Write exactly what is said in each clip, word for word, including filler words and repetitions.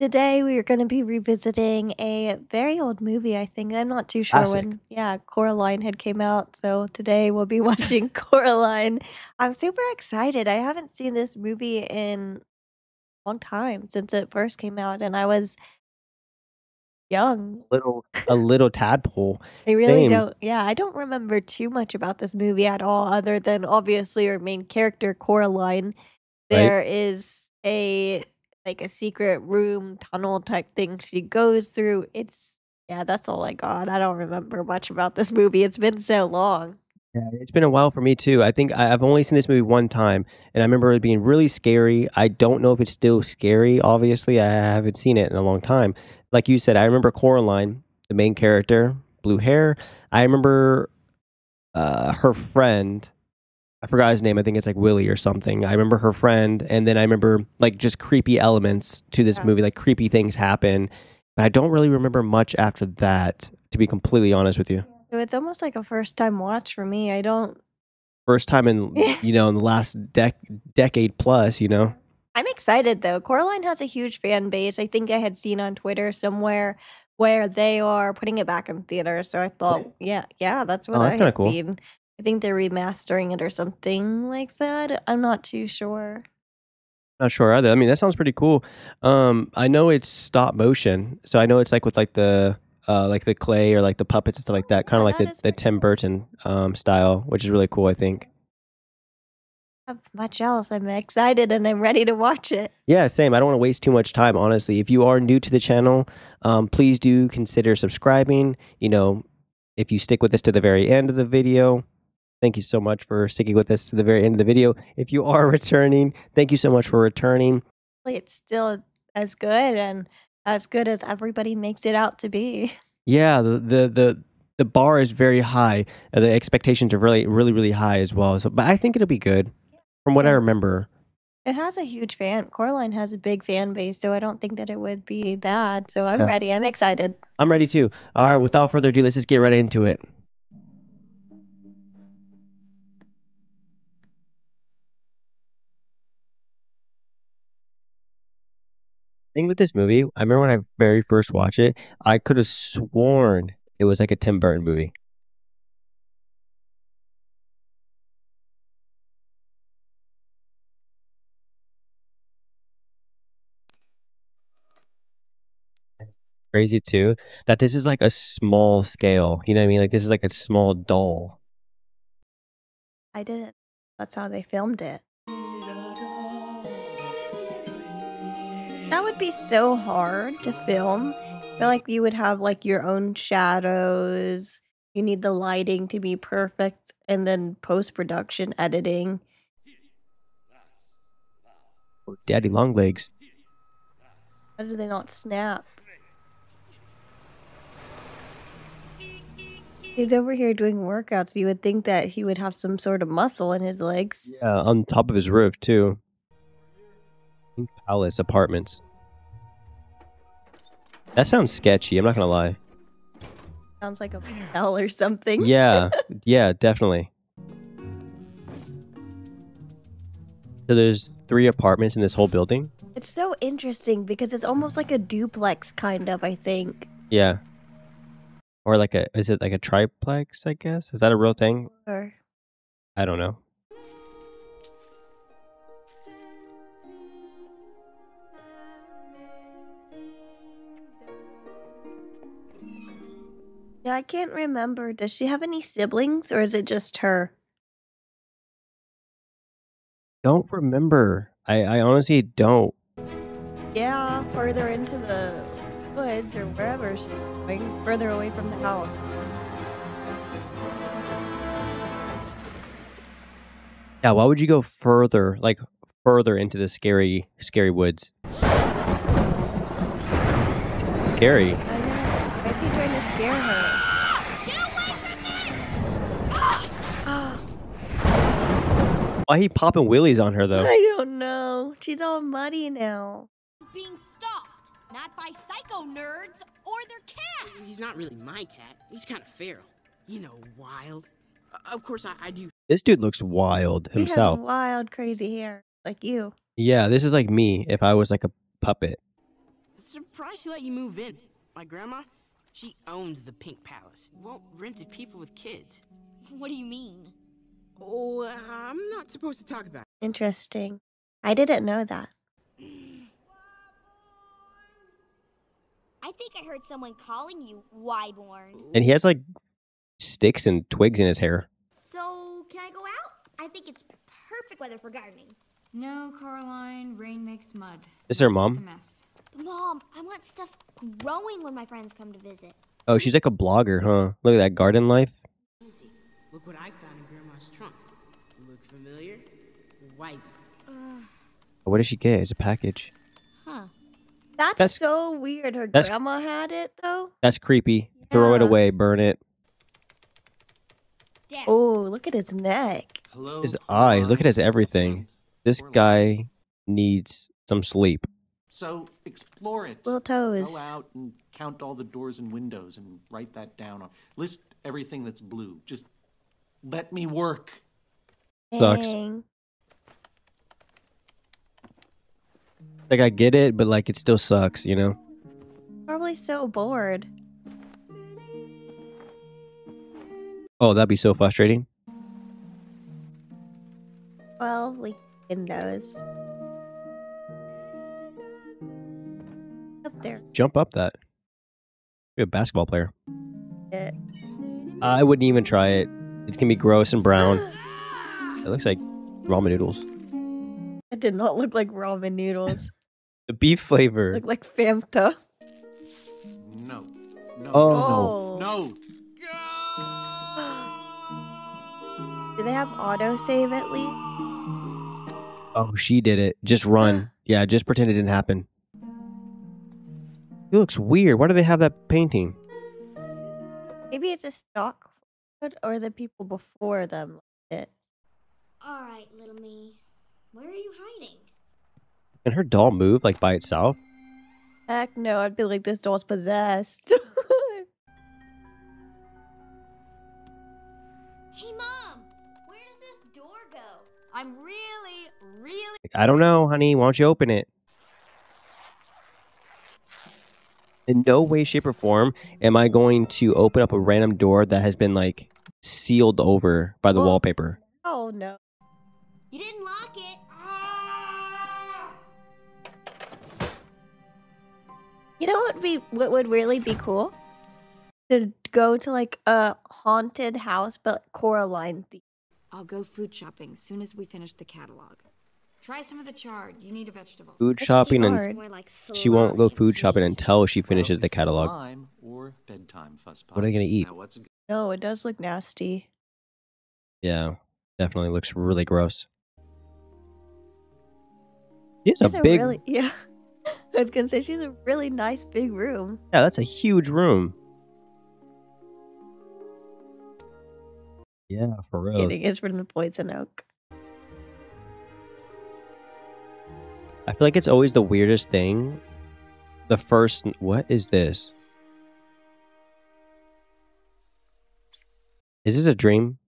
Today we are going to be revisiting a very old movie. I think I'm not too sure Classic. when. Yeah, Coraline had came out. So today we'll be watching Coraline. I'm super excited. I haven't seen this movie in a long time since it first came out, and I was young. Little a little tadpole. I really Same. don't. Yeah, I don't remember too much about this movie at all, other than obviously our main character Coraline. There right? is a. like a secret room tunnel type thing she goes through. It's yeah, that's all I got. I don't remember much about this movie. It's been so long. Yeah, it's been a while for me too. I think I've only seen this movie one time, and I remember it being really scary. I don't know if it's still scary. Obviously, I haven't seen it in a long time. Like you said, I remember Coraline, the main character, blue hair. I remember uh, her friend. I forgot his name. I think it's like Willie or something. I remember her friend. And then I remember like just creepy elements to this yeah. movie, like creepy things happen. But I don't really remember much after that, to be completely honest with you. So it's almost like a first time watch for me. I don't. First time in, you know, in the last dec decade plus, you know. I'm excited though. Coraline has a huge fan base. I think I had seen on Twitter somewhere where they are putting it back in theaters. So I thought, yeah, yeah, that's what oh, that's I had cool. seen. I think they're remastering it or something like that. I'm not too sure. Not sure either. I mean, that sounds pretty cool. Um, I know it's stop motion, so I know it's like with like the uh, like the clay or like the puppets and stuff like that, kind of yeah, like the, the Tim Burton um, style, which is really cool, I think. Not much else. I'm excited and I'm ready to watch it. Yeah, same. I don't want to waste too much time, honestly. If you are new to the channel, um, please do consider subscribing. You know, if you stick with us to the very end of the video. Thank you so much for sticking with us to the very end of the video. If you are returning, thank you so much for returning. It's still as good and as good as everybody makes it out to be. Yeah, the the the, the bar is very high. The expectations are really, really, really high as well. So, but I think it'll be good from what yeah. I remember. It has a huge fan. Coraline has a big fan base, so I don't think that it would be bad. So I'm yeah. ready. I'm excited. I'm ready too. All right, without further ado, let's just get right into it. With this movie, I remember when I very first watched it, I could have sworn it was like a Tim Burton movie. Crazy too that this is like a small scale, you know what I mean? Like this is like a small doll. I didn't. That's how they filmed it. That would be so hard to film. I feel like you would have like your own shadows. You need the lighting to be perfect and then post-production editing. Oh, daddy long legs. How do they not snap? He's over here doing workouts. You would think that he would have some sort of muscle in his legs. Yeah, on top of his roof too. Palace Apartments. That sounds sketchy, I'm not gonna lie. Sounds like a hotel or something. Yeah, yeah, definitely. So there's three apartments in this whole building. It's so interesting because it's almost like a duplex kind of, I think. Yeah. Or like a, is it like a triplex, I guess? Is that a real thing? Or... I don't know. I can't remember. Does she have any siblings or is it just her? Don't remember. I, I honestly don't. Yeah, further into the woods or wherever she's going, further away from the house. Yeah, why would you go further, like further into the scary, scary woods? It's scary. I know. Why is he trying to scare her? Why he popping willies on her though? I don't know. She's all muddy now. Being stalked, not by psycho nerds or their cat. He's not really my cat. He's kind of feral. You know, wild. Uh, of course, I, I do. This dude looks wild himself. He has wild, crazy hair, like you. Yeah, this is like me if I was like a puppet. So surprised she let you move in. My grandma, she owns the Pink Palace. Won't rent to people with kids. What do you mean? Oh, uh, I'm not supposed to talk about it. Interesting. I didn't know that. I think I heard someone calling you Wyborn. And he has, like, sticks and twigs in his hair. So, can I go out? I think it's perfect weather for gardening. No, Coraline. Rain makes mud. Is there a mom? It's a mess. Mom, I want stuff growing when my friends come to visit. Oh, she's like a blogger, huh? Look at that garden life. Lindsay, look what I found in Grandma's trunk. Look familiar? White. Uh, what does she get? It's a package. Huh. That's, that's so weird. Her grandma had it, though. That's creepy. Yeah. Throw it away. Burn it. Dad. Oh, look at his neck. Hello, his eyes. Hi. Look at his everything. This guy needs some sleep. So explore it. Little toes. Go out and count all the doors and windows and write that down. On. List everything that's blue. Just let me work. Sucks. Dang. Like, I get it, but, like, it still sucks, you know? Probably so bored. Oh, that'd be so frustrating. Well, like, windows. Up there. Jump up that. You're a basketball player. Yeah. I wouldn't even try it. It's gonna be gross and brown. It looks like ramen noodles. It did not look like ramen noodles. The beef flavor. Look like Fanta. No. No. Oh. No. No. No. Do they have autosave at least? Oh, she did it. Just run. Yeah, just pretend it didn't happen. It looks weird. Why do they have that painting? Maybe it's a stock photo or the people before them liked it. All right, little me. Where are you hiding? Can her doll move, like, by itself? Heck no, I'd be like, this doll's possessed. Hey, Mom! Where does this door go? I'm really, really... I don't know, honey. Why don't you open it? In no way, shape, or form am I going to open up a random door that has been, like, sealed over by the oh. wallpaper. Oh, no. You didn't lock it. Ah! You know what would be what would really be cool? To go to like a haunted house, but Coraline theme. I'll go food shopping as soon as we finish the catalog. Try some of the chard. You need a vegetable. Food shopping and she won't go food shopping until she finishes the catalog. Or bedtime fuss pop. What are you gonna eat? No, it does look nasty. Yeah, definitely looks really gross. She's a big... Really, yeah, I was gonna say she's a really nice big room. Yeah, that's a huge room. Yeah, for real. Getting is from the poison oak. I feel like it's always the weirdest thing. The first... What is this? Is this a dream?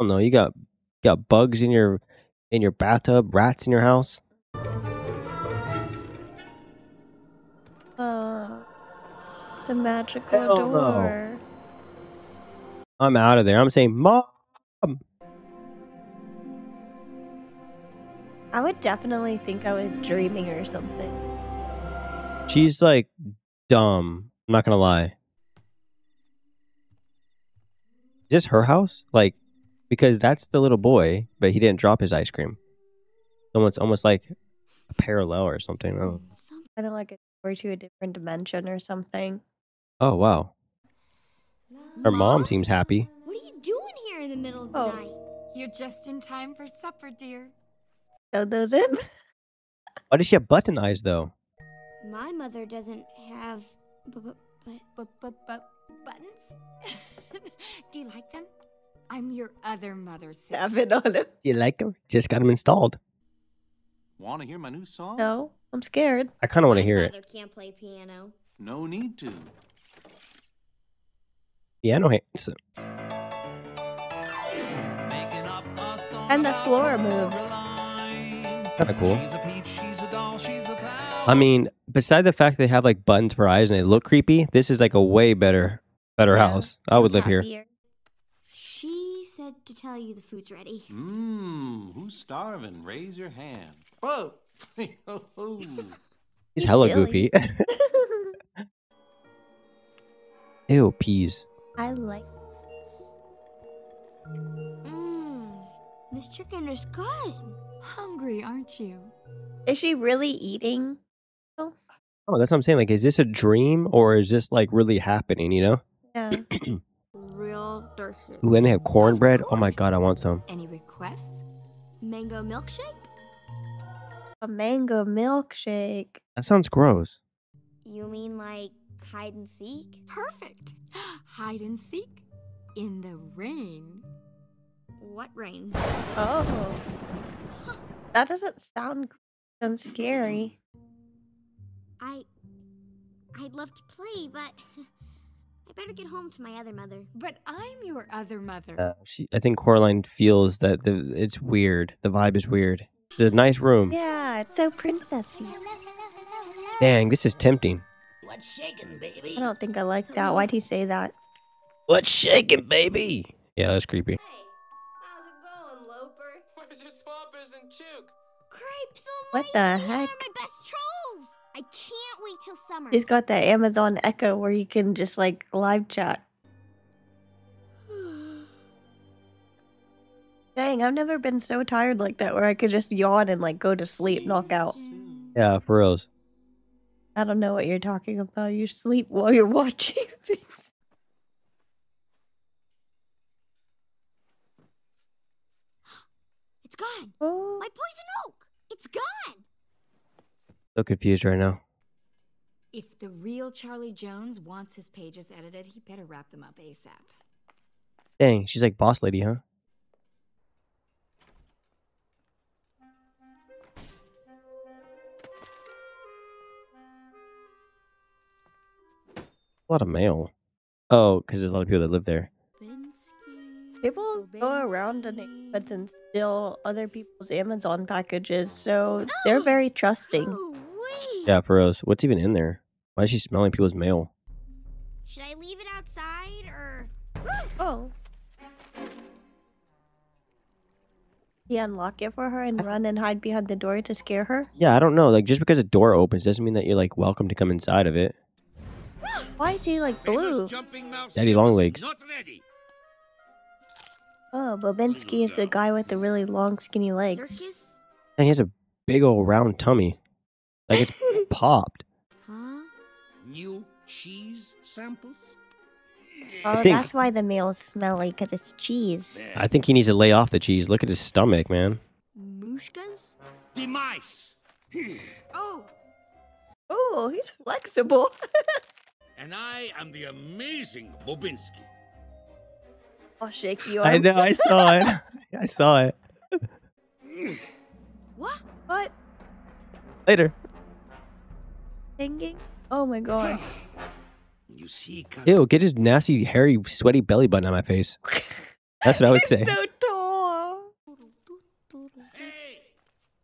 Oh no, you got you got bugs in your in your bathtub, rats in your house. Uh, it's a magical Hell door. No. I'm out of there. I'm saying, Mom. I would definitely think I was dreaming or something. She's like dumb. I'm not gonna lie. Is this her house? Like. Because that's the little boy, but he didn't drop his ice cream. So it's almost like a parallel or something. I don't know. Kind of like a door to a different dimension or something. Oh, wow. Her mom seems happy. What are you doing here in the middle of the oh. night? You're just in time for supper, dear. So those in. Why does she have button eyes, though? My mother doesn't have bu bu bu bu bu buttons. Do you like them? I'm your other mother, Seven. You like them? Just got them installed. Want to hear my new song? No, I'm scared. I kind of want to hear it. My mother can't play piano. No need to. Piano hands. And the floor moves. kind of cool. She's a peach, she's a doll, she's a pal. I mean, beside the fact they have like buttons for eyes and they look creepy, this is like a way better better yeah. house. I would live here. here. She said to tell you the food's ready. Mmm, who's starving? Raise your hand. Whoa! He's hella goofy. Ew, peas. I like. Mmm, this chicken is good. Hungry, aren't you? Is she really eating? Oh, that's what I'm saying. Like, is this a dream or is this like really happening? You know? Yeah. Real thirsty. Ooh, and they have cornbread. Oh my god, I want some. Any requests? Mango milkshake. A mango milkshake. That sounds gross. You mean like hide and seek? Perfect. Hide and seek in the rain. What rain? Oh. Huh. That doesn't sound so scary. I... I'd love to play, but... I better get home to my other mother. But I'm your other mother. Uh, she, I think Coraline feels that the, it's weird. The vibe is weird. It's a nice room. Yeah, it's so princessy. Dang, this is tempting. What's shaking, baby? I don't think I like that. Why'd he say that? What's shaking, baby? Yeah, that's creepy. Hey, how's it going, Loper? Where's your swampers and chook? Cripes almighty, what the heck? My best trolls. I can't wait till summer. He's got that Amazon Echo where you can just like live chat. Dang, I've never been so tired like that where I could just yawn and like go to sleep, knock out. Yeah, for reals. I don't know what you're talking about. You sleep while you're watching things. It's gone. Oh. My poison oak. It's gone. So confused right now. If the real Charlie Jones wants his pages edited, he better wrap them up ASAP. Dang, she's like boss lady, huh? A lot of mail. Oh, because there's a lot of people that live there. People go around and expense and steal other people's Amazon packages, so they're very trusting. Yeah, for us. What's even in there? Why is she smelling people's mail? Should I leave it outside or? Oh. You unlock it for her and run and hide behind the door to scare her? Yeah, I don't know. Like, just because a door opens doesn't mean that you're like welcome to come inside of it. Why is he like blue? Daddy long legs. Oh, Bobinsky is the guy with the really long skinny legs. Circus? And he has a big old round tummy. Like it's popped. Huh? New cheese samples? Oh, think, that's why the meal is smelly, because it's cheese. I think he needs to lay off the cheese. Look at his stomach, man. Mushkas? The mice. Oh. Oh, he's flexible. And I am the amazing Bobinsky. I'll shake you. I know, I saw it. I saw it. What? What? Later. Singing? Oh my god. You see, ew, get his nasty, hairy, sweaty belly button on my face. That's what I would say. So tall. Hey,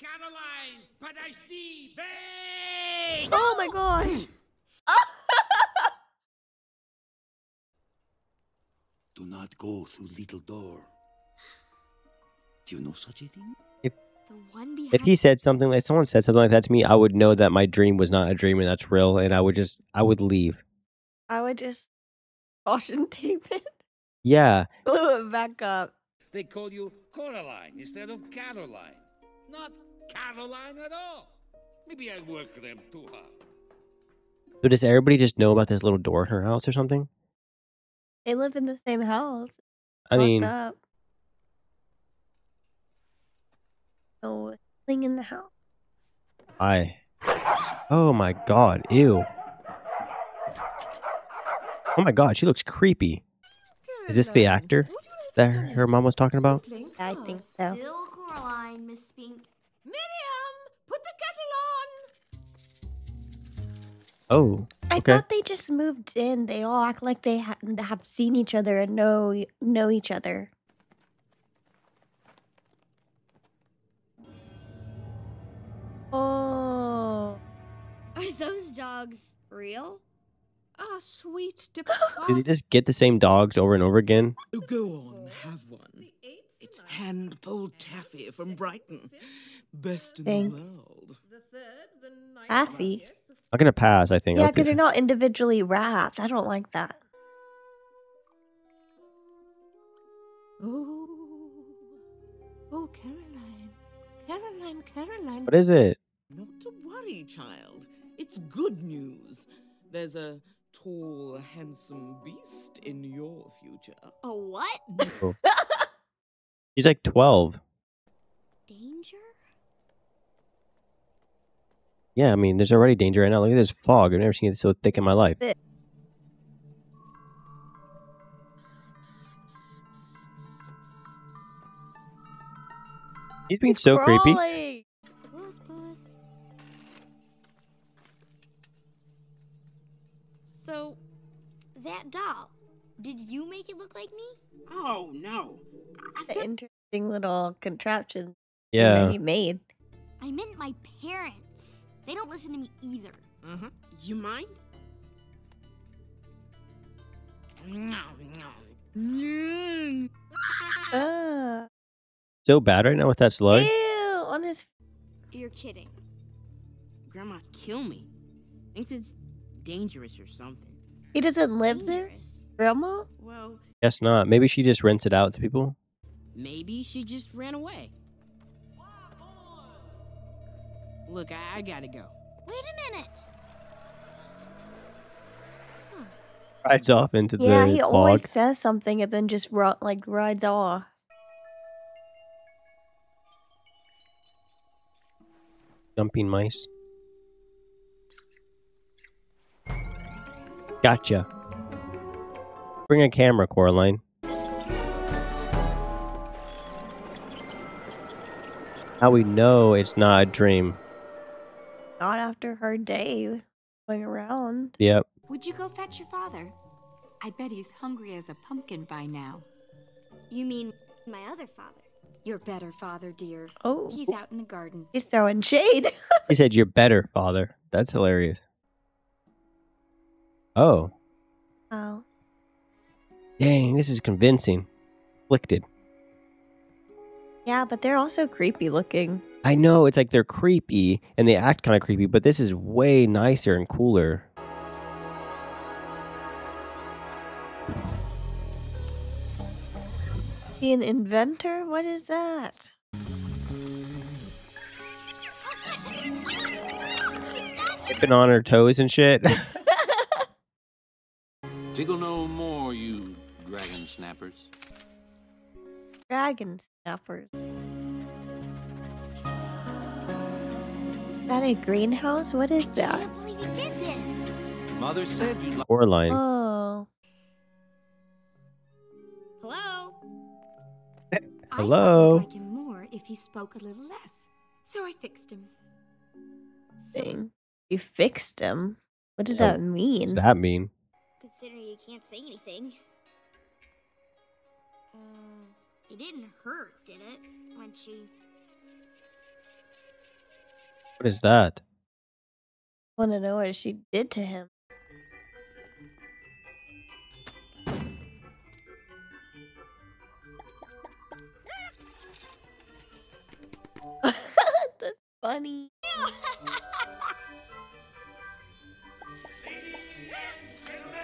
Caroline, but I see. Oh my gosh. Do not go through little door. Do you know such a thing? If, if he said something, like someone said something like that to me, I would know that my dream was not a dream and that's real, and I would just, I would leave. I would just caution tape it. Yeah. Glue it back up. They call you Coraline instead of Caroline. Not Caroline at all. Maybe I work them too hard. So does everybody just know about this little door in her house or something? They live in the same house. I mean, up. No thing in the house. I. Oh my god! Ew. Oh my god! She looks creepy. Is this the actor that her, her mom was talking about? I think so. Still Coraline, Miss Spink. Miriam, put the kettle on. Oh. I okay. thought they just moved in. They all act like they ha have seen each other and know know each other. Are those dogs real? Ah, sweet. Did they just get the same dogs over and over again? Oh, go on, have one. It's hand-pulled taffy from Brighton. Best in the world. Taffy? I'm going to pass, I think. Yeah, because they're not individually wrapped. I don't like that. Oh, oh, Caroline. Caroline, Caroline. What is it? Not to worry, child. It's good news. There's a tall, handsome beast in your future. A what? Oh. He's like twelve. Danger? Yeah, I mean, there's already danger right now. Look at this fog. I've never seen it so thick in my life. It He's being He's so crawling. creepy. Puss, puss. So, that doll, did you make it look like me? Oh, no. That's an interesting little contraption yeah. that he made. I meant my parents. They don't listen to me either. Uh-huh. You mind? No, no. Ah. So bad right now with that slug. Ew, on his... You're kidding. Grandma, kill me. Thinks it's dangerous or something. He doesn't live dangerous. there? Grandma? Well... Guess not. Maybe she just rents it out to people. Maybe she just ran away. Look, I, I gotta go. Wait a minute. Huh. Rides off into yeah, the Yeah, he fog. always says something and then just, like, rides off. Jumping mice. Gotcha. Bring a camera, Coraline. Now we know it's not a dream. Not after her day going around. Yep. Would you go fetch your father? I bet he's hungry as a pumpkin by now. You mean my other father? Your better father, dear. Oh. He's out in the garden. He's throwing shade. He said, your better father. That's hilarious. Oh. Oh. Dang, this is convincing. Afflicted. Yeah, but they're also creepy looking. I know. It's like they're creepy and they act kind of creepy, but this is way nicer and cooler. An inventor? What is that? Tipping on her toes and shit. Tickle no more, you dragon snappers. Dragon snappers. Is that a greenhouse? What is I that? I can't believe you did this. Mother said you'd like Coraline. Oh. Hello. Hello. I like him more if he spoke a little less, so I fixed him. So, you fixed him? What does so, that mean? What does that mean? Considering you can't say anything. Uh, it didn't hurt, did it? When she... What is that? I want to know what she did to him. That's funny.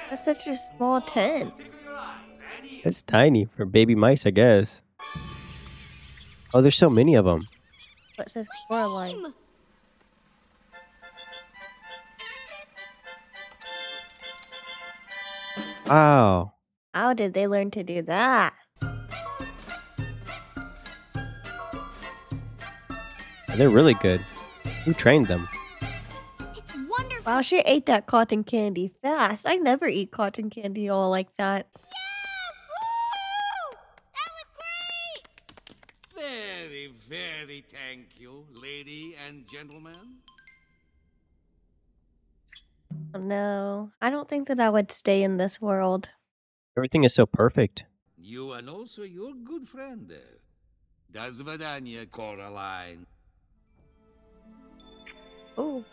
That's such a small tent. It's tiny for baby mice, I guess. Oh, there's so many of them. What says Coraline? Wow. How did they learn to do that? They're really good. Who trained them? It's wonderful. Wow, she ate that cotton candy fast. I never eat cotton candy all like that. Yeah! Woo! That was great! Very, very thank you, lady and gentlemen. Oh, no, I don't think that I would stay in this world. Everything is so perfect. You and also your good friend there. Das Vadania, Coraline. Oh.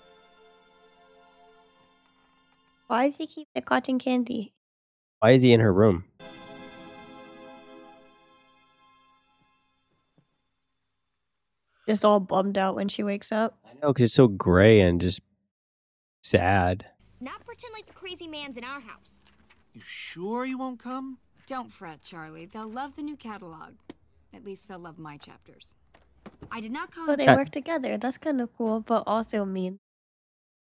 Why does he keep the cotton candy? Why is he in her room? Just all bummed out when she wakes up. I know, because it's so gray and just sad. Not pretend like the crazy man's in our house. You sure you won't come? Don't fret, Charlie. They'll love the new catalog. At least they'll love my chapters. I did not call. Well, they work together. That's kind of cool, but also mean.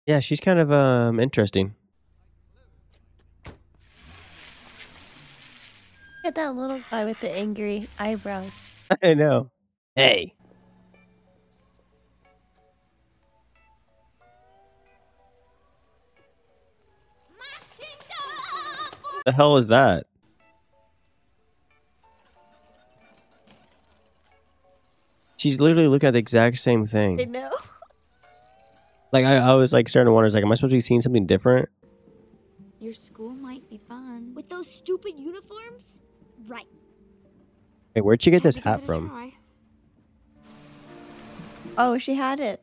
Yeah, she's kind of um interesting. Look at that little guy with the angry eyebrows. I know. Hey. What the hell is that? She's literally looking at the exact same thing. I know. Like, I, I was, like, starting to wonder, like, am I supposed to be seeing something different? Your school might be fun. With those stupid uniforms? Right. Hey, where'd she get this hat from? Try. Oh, she had it.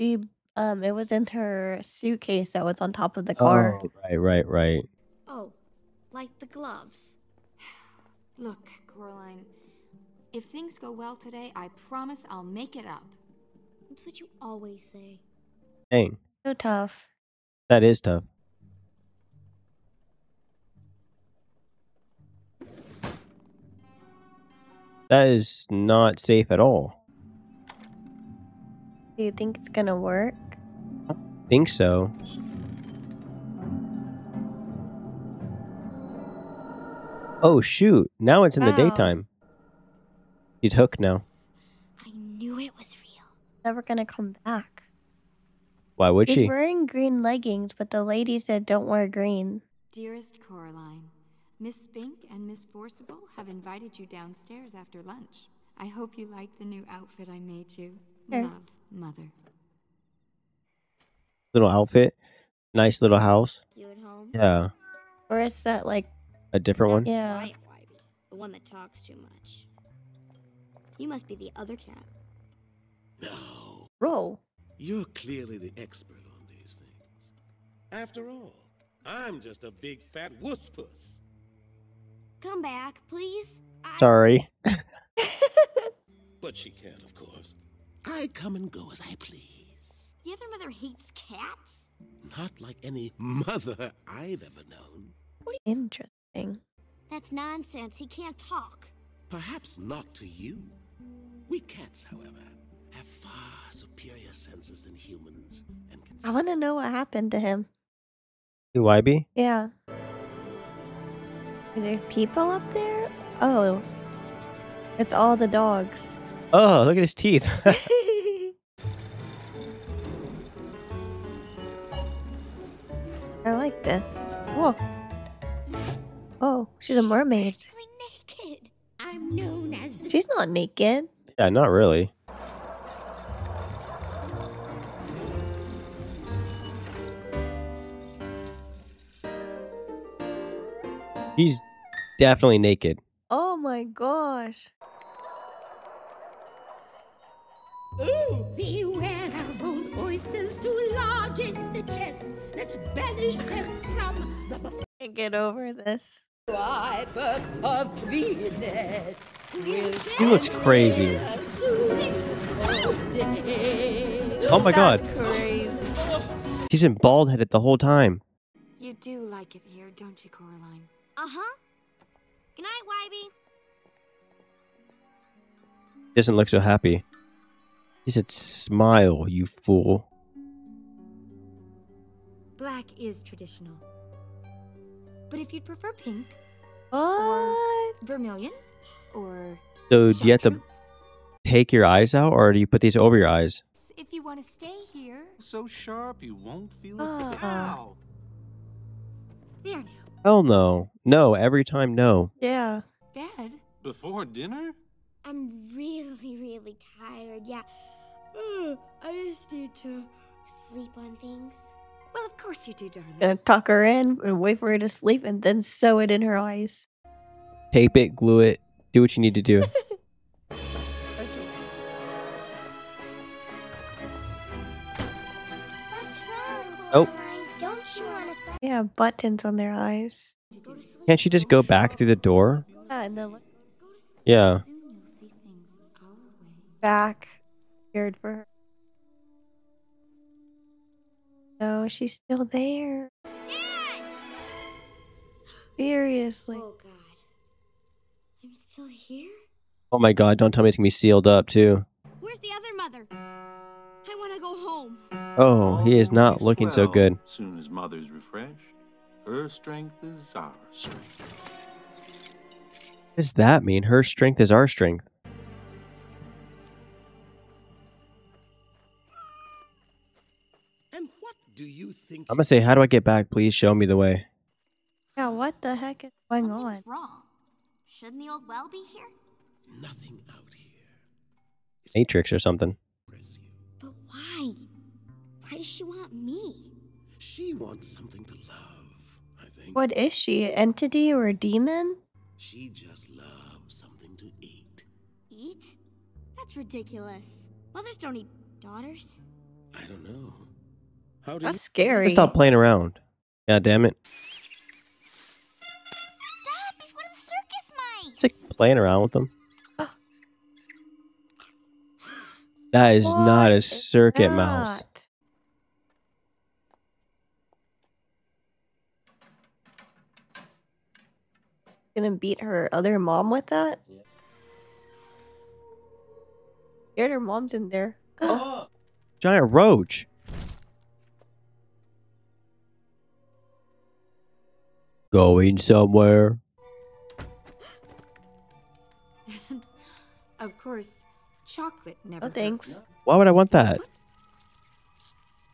She, um, it was in her suitcase that was on top of the car. Oh, right, right, right. Oh, like the gloves. Look, Coraline. If things go well today, I promise I'll make it up. That's what you always say. Dang. So tough. That is tough. That is not safe at all. Do you think it's gonna work? I think so. Oh shoot, now it's in wow. the daytime. She's hooked now. I knew it was real. Never gonna come back. Why would She's she? She's wearing green leggings, but the lady said don't wear green. Dearest Coraline, Miss Spink and Miss Forcible have invited you downstairs after lunch. I hope you like the new outfit I made you. Sure. Love, Mother. Little outfit. Nice little house. You at home? Yeah. Or is that like a different one? Yeah. The one that talks too much. You must be the other cat. No. Roll. You're clearly the expert on these things. After all, I'm just a big fat wuss puss. Come back, please. I... Sorry. But she can't, of course. I come and go as I please. The other mother hates cats? Not like any mother I've ever known. What interesting. That's nonsense. He can't talk. Perhaps not to you. We cats, however, have far superior senses than humans and can... I want to know what happened to him. To Y B? Yeah. Are there people up there? Oh. It's all the dogs. Oh, look at his teeth. I like this. Whoa. Oh, she's a mermaid. Naked. I'm known as the... She's not naked. Yeah, not really. He's definitely naked. Oh my gosh. Ooh, beware of old oysters too large in the chest. Let's banish them from the buffet. I can't get over this. Of Venus. He looks crazy. Oh my That's god. Crazy. He's been bald headed the whole time. You do like it here, don't you, Coraline? Uh-huh. Good night, Wybie. Doesn't look so happy. He said, smile, you fool. Black is traditional. But if you'd prefer pink, what? Or vermilion, or... So do you have to take your eyes out, or do you put these over your eyes? If you want to stay here... So sharp you won't feel uh, it. Ow. There now. Hell no. No, every time no. Yeah. Bed? Before dinner? I'm really, really tired, yeah. Uh, I just need to sleep on things. Well, of course you do, darling. Gonna tuck her in and wait for her to sleep and then sew it in her eyes. Tape it, glue it, do what you need to do. Okay. Oh. Don't you wanna play? Yeah, buttons on their eyes. Can't she just go back through the door? Yeah. And the yeah. Back. Scared for her. No, she's still there. Dad! Seriously. Oh God. I'm still here? Oh my God, don't tell me it's gonna be sealed up too. Where's the other mother? I wanna go home. Oh, he is not oh, looking swell. so good. Soon as mother's refreshed, her strength is our strength. What does that mean? Her strength is our strength. And what do you think? I'm gonna say, how do I get back? Please show me the way. Yeah, what the heck is going Something's on? Wrong. Shouldn't the old well be here? Nothing out here. It's Matrix or something. But why? Why does she want me? She wants something to love, I think. What is she? An entity or a demon? She just loves something to eat. Eat? That's ridiculous. Mothers don't eat daughters. I don't know. How do That's you scary. Just stop playing around. God damn it. Stop! He's one of the circus mice! It's like playing around with them. That is what? not a circuit not. mouse. Gonna beat her other mom with that? Yeah. Scared her mom's in there. Oh. Giant roach. Going somewhere. Of course. Chocolate never. Oh, thanks. Hurts. Why would I want that?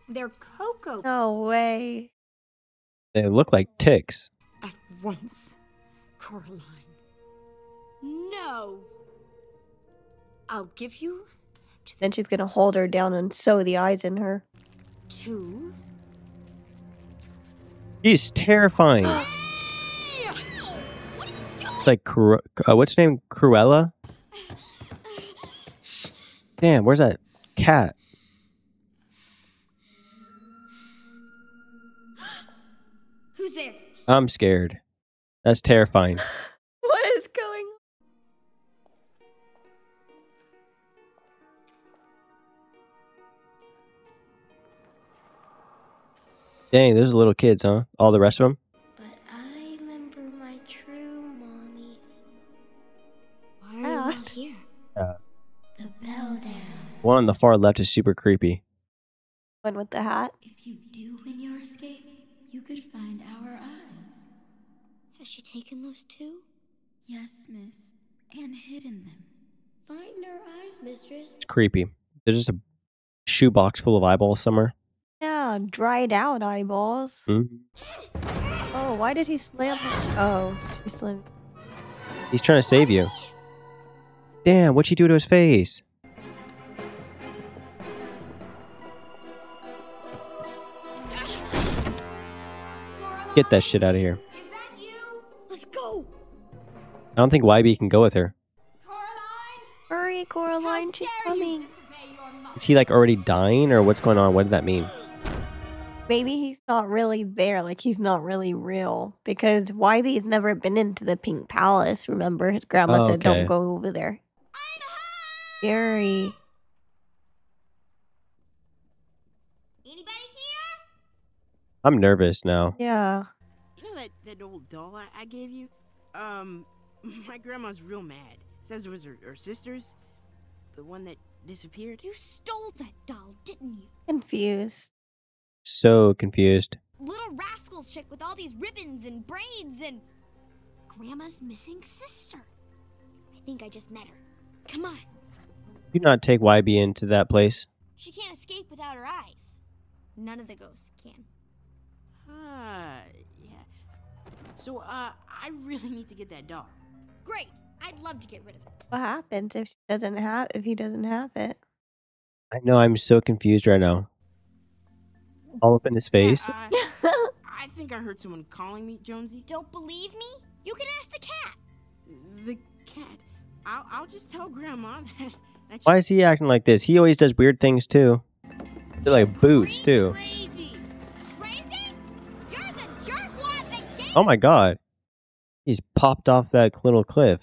They're cocoa. No way. They look like ticks. At once, Coraline. No. I'll give you. Then she's gonna hold her down and sew the eyes in her. Two. He's terrifying. Hey! What are you doing? It's like Cru uh, what's her name? Cruella. Damn, where's that cat? Who's there? I'm scared. That's terrifying. What is going on? Dang, those are little kids, huh? All the rest of them? But I remember my true mommy. Why are you here? Uh, The Beldam. One on the far left is super creepy. One with the hat. If you do win your escape, you could find our eyes. Has she taken those two? Yes, miss. And hidden them. Find our eyes, mistress. It's creepy. There's just a shoebox full of eyeballs somewhere. Yeah, dried out eyeballs. Mm-hmm. Oh, why did he slam her? Oh, she slammed. He's trying to save you. Damn, what'd she do to his face? Get that shit out of here. Is that you? Let's go. I don't think Y B can go with her. Coraline? Hurry, Coraline, she's coming. Is he like already dying or what's going on? What does that mean? Maybe he's not really there, like he's not really real. Because Y B's never been into the Pink Palace, remember? His grandma oh, said, okay. Don't go over there. Scary. Anybody here? I'm nervous now. Yeah. You know that, that old doll I, I gave you? Um, my grandma's real mad. Says it was her, her sister's. The one that disappeared. You stole that doll, didn't you? Confused. So confused. Little rascals chick with all these ribbons and braids and... Grandma's missing sister. I think I just met her. Come on. Do not take Y B into that place. She can't escape without her eyes. None of the ghosts can. Ah, uh, yeah. So, uh, I really need to get that dog. Great. I'd love to get rid of it. What happens if she doesn't have? If he doesn't have it? I know. I'm so confused right now. All up in his face. Yeah, uh, I think I heard someone calling me, Jonesy. Don't believe me? You can ask the cat. The cat. I'll, I'll just tell Grandma that. That's Why is he acting like this? He always does weird things too. They're like boots too. Crazy. Crazy? You're the Oh my god. He's popped off that little cliff.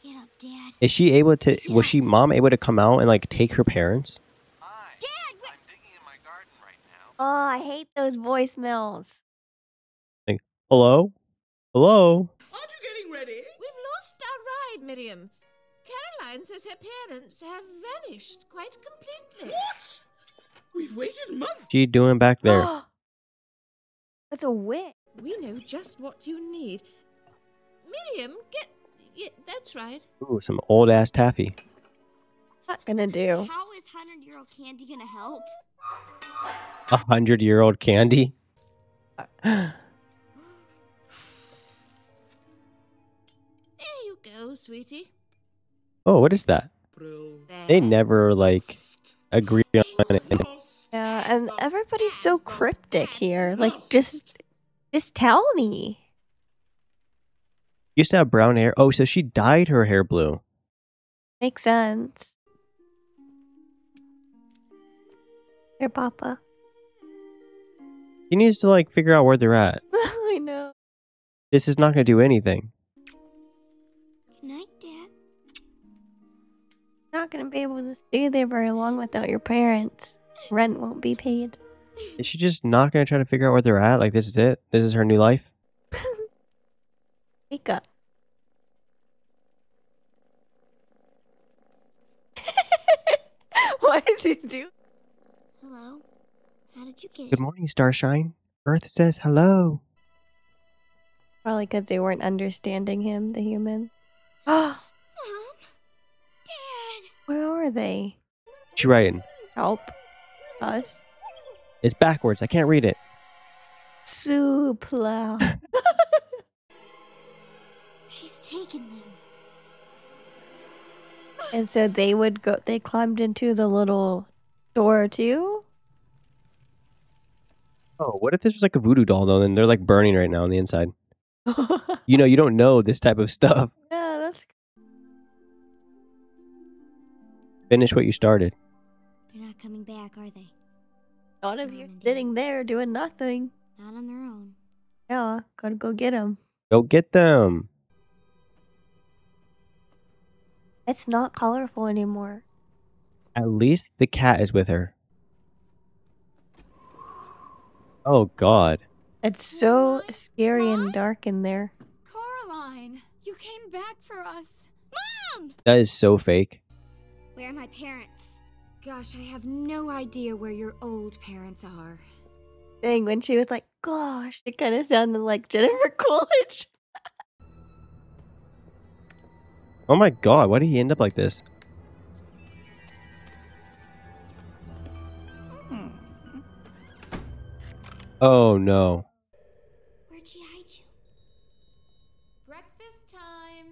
Get up, Dad. Is she able to... Get was she, Mom, able to come out and, like, take her parents? Hi. Dad! I'm digging in my garden right now. Oh, I hate those voicemails. Like, hello? Hello? Aren't you getting ready? We've lost our ride, Miriam. Caroline says her parents have vanished quite completely. What? We've waited months. What are you doing back there? That's a witch. We know just what you need. Miriam, get... Yeah, that's right. Ooh, some old-ass taffy. Not gonna do. How is hundred-year-old candy gonna help? A hundred-year-old candy? There you go, sweetie. Oh, what is that? They never, like, agree on it. Yeah, and everybody's so cryptic here. Like, just, just tell me. Used to have brown hair. Oh, so she dyed her hair blue. Makes sense. Here, Papa. He needs to, like, figure out where they're at. I know. This is not going to do anything. Good night, Dad. Not going to be able to stay there very long without your parents. Rent won't be paid. Is she just not going to try to figure out where they're at? Like, this is it? This is her new life? Wake up. What did you do? Hello. How did you get? Good morning, Starshine. Earth says hello. Probably because they weren't understanding him, the human. Oh, Mom, Dad. Where are they? What you writing? Help us. It's backwards. I can't read it. Supla. She's taken them. And so they would go, they climbed into the little door too? Oh, what if this was like a voodoo doll though, and they're like burning right now on the inside? You know, you don't know this type of stuff. Yeah, that's... Finish what you started. They're not coming back, are they? Not if you're sitting there doing nothing. Not on their own. Yeah, gotta go get them. Go get them. It's not colorful anymore. At least the cat is with her. Oh, God. It's so Caroline? Scary Mom? And dark in there. Coraline, you came back for us. Mom! That is so fake. Where are my parents? Gosh, I have no idea where your old parents are. Dang, when she was like, gosh, it kind of sounded like Jennifer Coolidge. Oh my god, why did he end up like this? Mm. Oh no. Where'd she hide you? Breakfast time.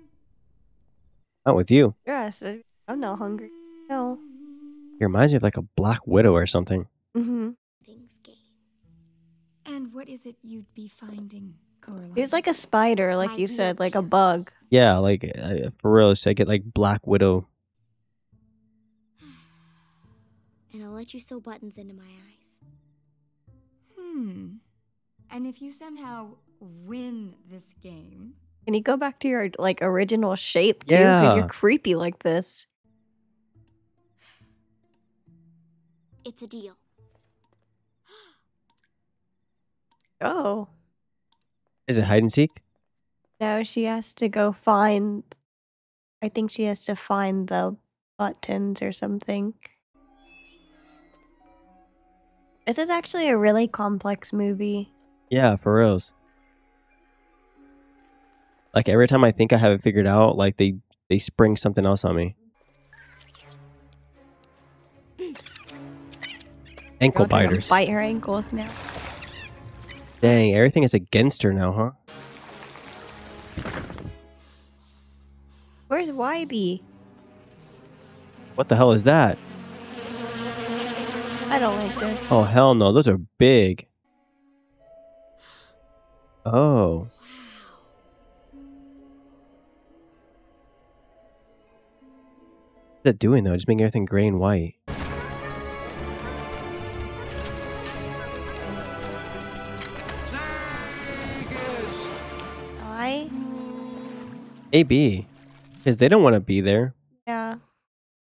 Not with you. Yes, I'm not hungry. No. It reminds me of like a Black Widow or something. Mm-hmm. And what is it you'd be finding, Coraline? It's like a spider, like I you said, like a bug. Yeah, like, uh, for real, I get like Black Widow. And I'll let you sew buttons into my eyes. Hmm. And if you somehow win this game... Can you go back to your, like, original shape, too? Yeah. Because you're creepy like this. It's a deal. Oh. Is it hide and seek? No, she has to go find... I think she has to find the buttons or something. This is actually a really complex movie. Yeah, for reals. Like, every time I think I have it figured out, like, they, they spring something else on me. Ankle biters. Bite her ankles now. Dang, everything is against her now, huh? Where's Y B? What the hell is that? I don't like this. Oh, hell no. Those are big. Oh. Wow. What's that doing, though? Just making everything gray and white. Maybe. Because they don't want to be there. Yeah.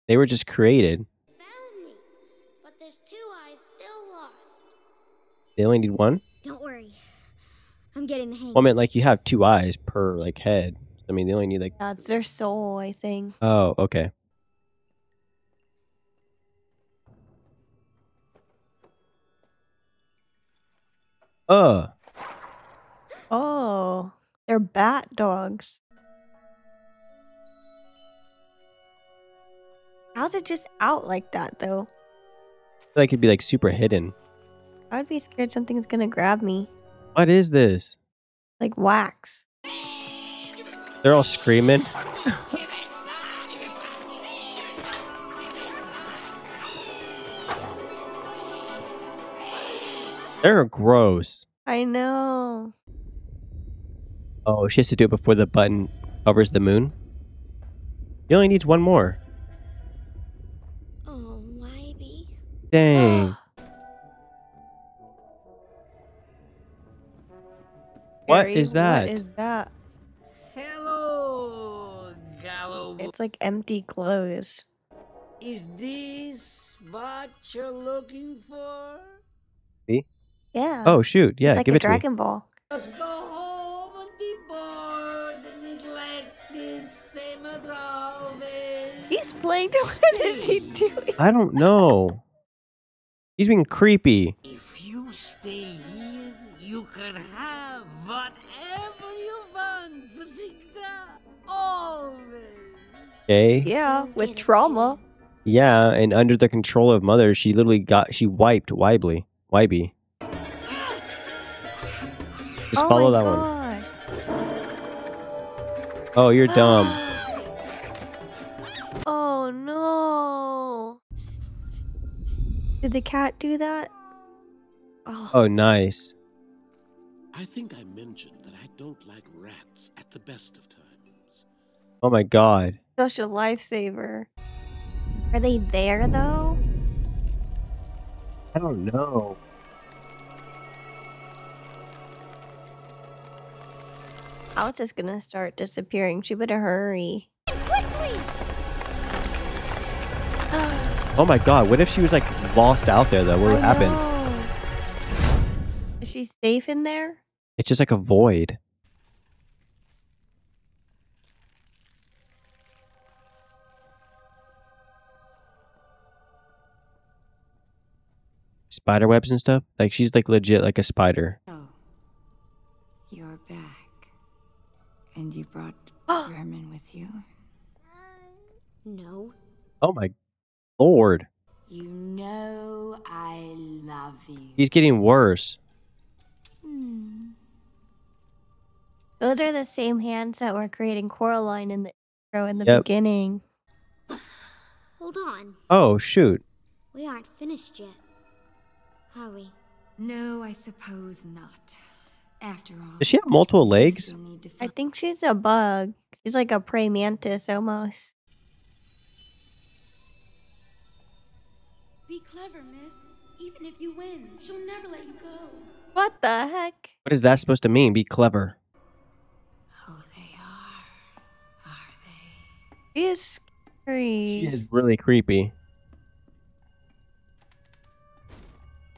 They were just created. Found me, but there's two eyes still lost. They only need one? Don't worry. I'm getting the hang of it. Well, I mean, like, you have two eyes per, like, head. I mean, they only need, like... That's their soul, I think. Oh, okay. Uh. Oh. They're bat dogs. How's it just out like that, though? I feel like it'd be, like, super hidden. I would be scared something's gonna grab me. What is this? Like wax. They're all screaming. They're gross. I know. Oh, she has to do it before the button covers the moon? You only need one more. Dang. What is that? What is that? Hello, Gallo. It's like empty clothes. Is this what you're looking for? See? Yeah. Oh shoot! Yeah, it's like give a it to Dragon me. Ball. Just go home and be bored and neglected, same as always. He's playing. What is he doing? I don't know. He's being creepy. If you stay here, you can have whatever you want, Vasita. Always. Okay. Yeah, with trauma. Yeah, and under the control of Mother, she literally got she wiped Wybly. Wyby. Just oh follow that God. one. Oh, you're dumb. Oh no. Did the cat do that? Oh. Oh, nice. I think I mentioned that I don't like rats at the best of times. Oh my God. Such a lifesaver. Are they there though? I don't know. Alice is gonna start disappearing. She better hurry. Quickly! Oh my God, what if she was like lost out there though? What would happen? Is she safe in there? It's just like a void. Spider webs and stuff? Like she's like legit like a spider. Oh, you're back. And you brought German with you? No. Oh my God. Lord. You know I love you. He's getting worse. Hmm. Those are the same hands that were creating Coraline in the intro in the yep. beginning. Hold on. Oh, shoot. We aren't finished yet, are we? No, I suppose not. After all. Does she have multiple legs? I think she's a bug. She's like a praying mantis almost. Be clever, miss. Even if you win, she'll never let you go. What the heck? What is that supposed to mean? Be clever. Oh, they are. Are they? She is scary. She is really creepy.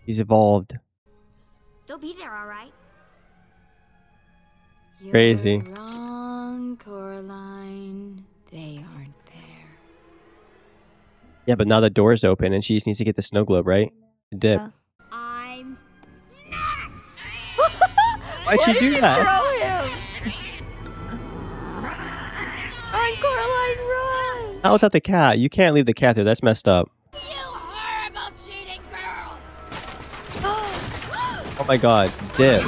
He's evolved. They'll be there, all right. You're Crazy. wrong, Coraline. They aren't there. Yeah, but now the door's open and she just needs to get the snow globe, right? To dip. Yeah. I'm not. Why'd she do that? Throw him? Run, Coraline, run! Not without the cat. You can't leave the cat there. That's messed up. You horrible cheating girl! Oh my God, dip.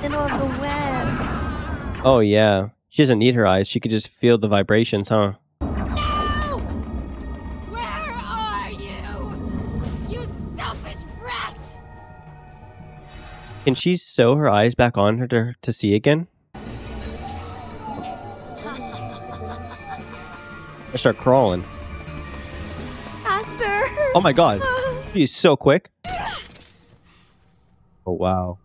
Middle of the web. Oh yeah, she doesn't need her eyes. She could just feel the vibrations, huh? Can she sew her eyes back on her to, to see again? I start crawling. Faster! Oh my God. She's so quick. Oh wow.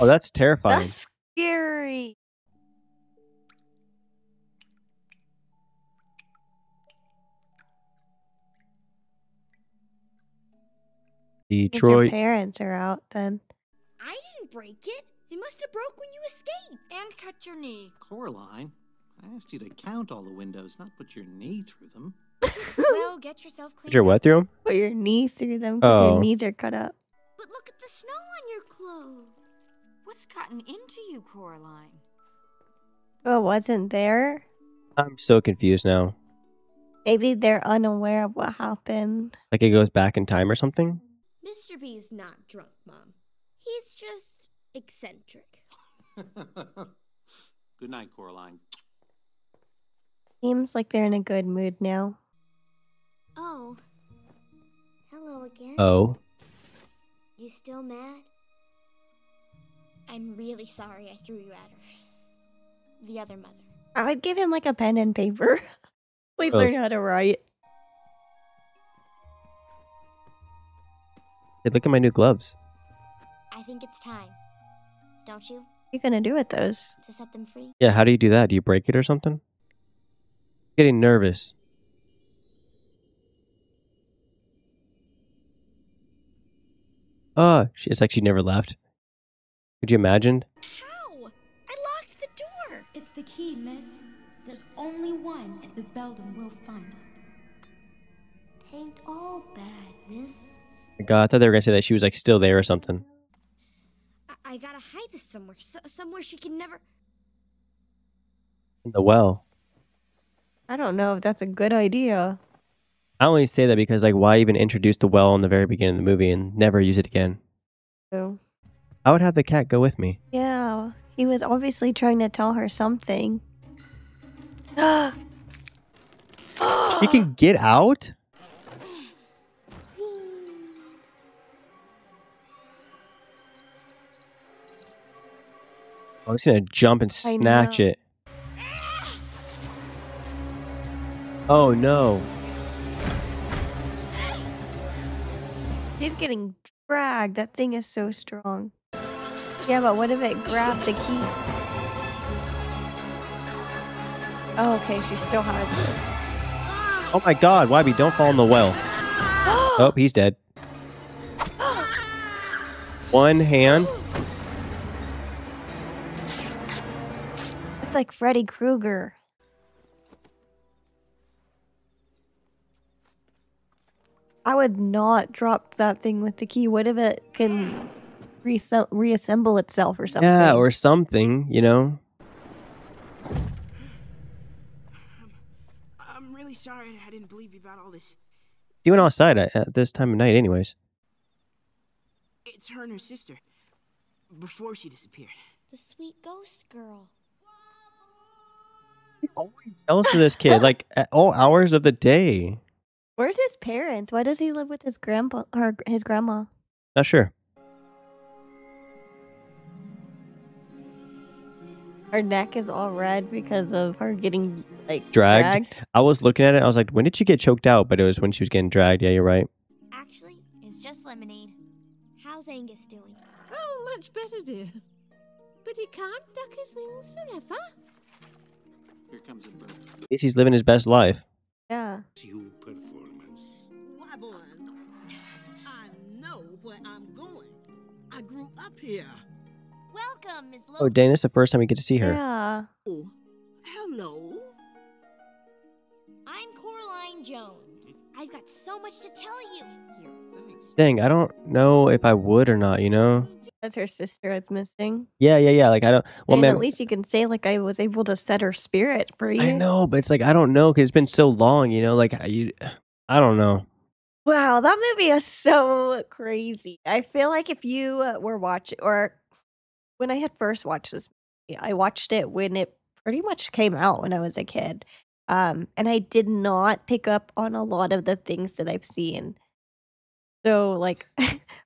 Oh, that's terrifying. That's scary. Detroit. Your parents are out then. I didn't break it. It must have broke when you escaped. And cut your knee. Coraline, I asked you to count all the windows, not put your knee through them. Well, get yourself clean. Put your what through them? Put your knee through them because oh. your knees are cut up. But look at the snow on your clothes. What's gotten into you, Coraline? Oh, wasn't there? I'm so confused now. Maybe they're unaware of what happened. Like it goes back in time or something? Mister B's not drunk, Mom. He's just eccentric. Good night, Coraline. Seems like they're in a good mood now. Oh. Hello again. Oh. You still mad? I'm really sorry I threw you at her. The other mother. I would give him like a pen and paper. Please oh. learn how to write. Hey, look at my new gloves. I think it's time. Don't you? What are you gonna do with those? To set them free? Yeah, how do you do that? Do you break it or something? I'm getting nervous. Oh, it's like she never left. Could you imagine? How? I locked the door. It's the key, miss. There's only one, and the Beldam will find it. Ain't all bad, miss. God, I thought they were gonna say that she was like still there or something. I, I gotta hide this somewhere, so somewhere she can never. In the well. I don't know if that's a good idea. I only say that because, like, why even introduce the well in the very beginning of the movie and never use it again? So. I would have the cat go with me. Yeah, he was obviously trying to tell her something. You can get out? Oh, he's gonna jump and snatch it. Oh no. He's getting dragged. That thing is so strong. Yeah, but what if it grabbed the key? Oh, okay, she still has it. Oh my god, Wyborn, don't fall in the well. Oh, he's dead. One hand. It's like Freddy Krueger. I would not drop that thing with the key. What if it can re reassemble itself or something? Yeah, or something, you know? I'm, I'm really sorry I didn't believe you about all this. You went outside at, at this time of night anyways. It's her and her sister. Before she disappeared. The sweet ghost girl. Always jealous of this kid, like at all hours of the day. Where's his parents? Why does he live with his grandpa or his grandma? Not sure. Her neck is all red because of her getting like dragged. dragged. I was looking at it. I was like, when did she get choked out? But it was when she was getting dragged. Yeah, you're right. Actually, it's just lemonade. How's Angus doing? Oh, much better, dear. But he can't duck his wings forever. Here comes a bird. At least he's living his best life. Yeah. You performance. Wyborn, I know where I'm going. I grew up here. Welcome, Miss Logan. Oh, dang, this is the first time we get to see her. Yeah. Oh, hello. I'm Coraline Jones. I've got so much to tell you. Here. Dang, I don't know if I would or not, you know? Because her sister is missing. Yeah, yeah, yeah. Like, I don't. Well, and man, at least you can say, like, I was able to set her spirit free. I know, but it's like, I don't know because it's been so long, you know? Like, you, I don't know. Wow, that movie is so crazy. I feel like if you were watching, or when I had first watched this movie, I watched it when it pretty much came out when I was a kid. Um, and I did not pick up on a lot of the things that I've seen. So, like,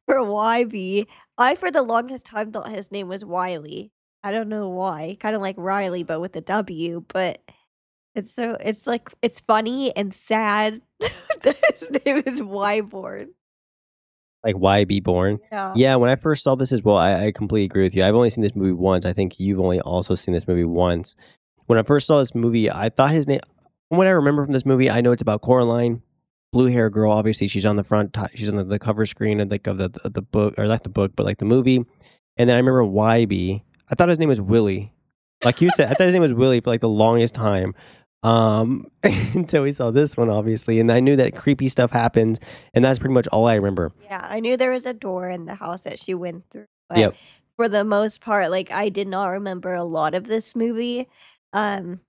for Y B, I, for the longest time, thought his name was Wiley. I don't know why. Kind of like Riley, but with a W. But it's so, it's like, it's funny and sad that his name is Wyborn. Like, why be born? Yeah. Yeah, when I first saw this as well, I, I completely agree with you. I've only seen this movie once. I think you've only also seen this movie once. When I first saw this movie, I thought his name... From what I remember from this movie, I know it's about Coraline, blue hair girl. Obviously, she's on the front, she's on the, the cover screen of, like, of the, the the book, or not the book, but like the movie. And then I remember Y B. I thought his name was Willie. Like you said, I thought his name was Willie for like the longest time. Um, until we saw this one, obviously. And I knew that creepy stuff happened. And that's pretty much all I remember. Yeah, I knew there was a door in the house that she went through. But yep. For the most part, like, I did not remember a lot of this movie. Um,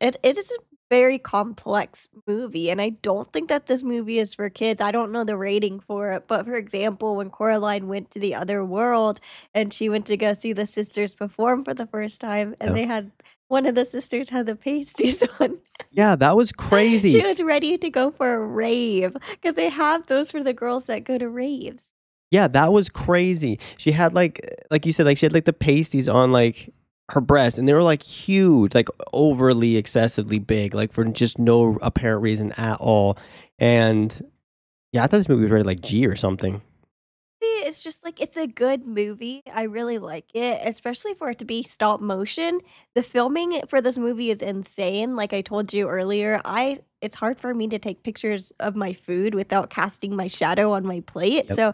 it It is a very complex movie. And I don't think that this movie is for kids. I don't know the rating for it. But, for example, when Coraline went to the other world and she went to go see the sisters perform for the first time, and yep. they had... One of the sisters had the pasties on. Yeah, that was crazy. She was ready to go for a rave because they have those for the girls that go to raves. Yeah, that was crazy. She had like, like you said, like she had like the pasties on like her breasts, and they were like huge, like overly excessively big, like for just no apparent reason at all. And yeah, I thought this movie was rated like G or something. It's just like, it's a good movie. I really like it, especially for it to be stop motion. The filming for this movie is insane. Like I told you earlier, I it's hard for me to take pictures of my food without casting my shadow on my plate. Yep. So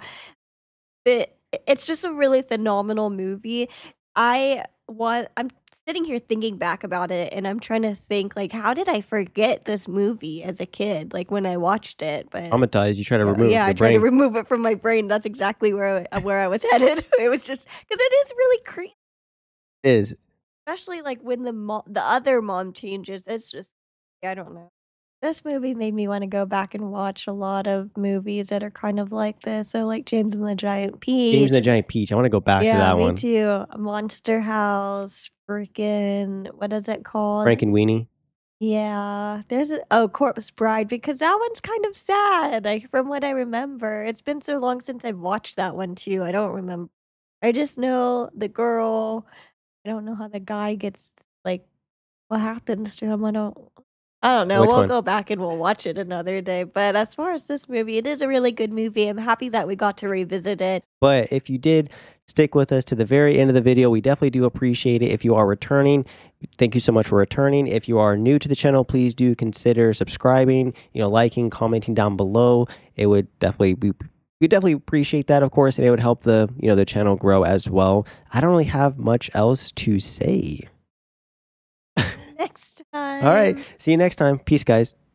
it, it's just a really phenomenal movie. I want, I'm sitting here thinking back about it, and I'm trying to think, like, how did I forget this movie as a kid, like when I watched it? But traumatized, you try to remove yeah, it from your I tried brain. to remove it from my brain. That's exactly where I, where I was headed. It was just because it is really creepy. It is, especially like when the mom, the other mom changes. It's just, I don't know. This movie made me want to go back and watch a lot of movies that are kind of like this. So like James and the Giant Peach. James and the Giant Peach. I want to go back yeah, to that one. Yeah, me too. Monster House. Freaking, what is it called? Frankenweenie. Yeah. There's a, oh, Corpse Bride, because that one's kind of sad. I, from what I remember, it's been so long since I've watched that one too. I don't remember. I just know the girl. I don't know how the guy gets, like, what happens to him. I don't. I don't know. Which we'll one? Go back and we'll watch it another day. But as far as this movie, it is a really good movie. I'm happy that we got to revisit it. But if you did stick with us to the very end of the video, we definitely do appreciate it. If you are returning, thank you so much for returning. If you are new to the channel, please do consider subscribing, you know, liking, commenting down below. It would definitely be... We definitely appreciate that, of course, and it would help the, you know, the channel grow as well. I don't really have much else to say. Next time. All right. See you next time. Peace, guys.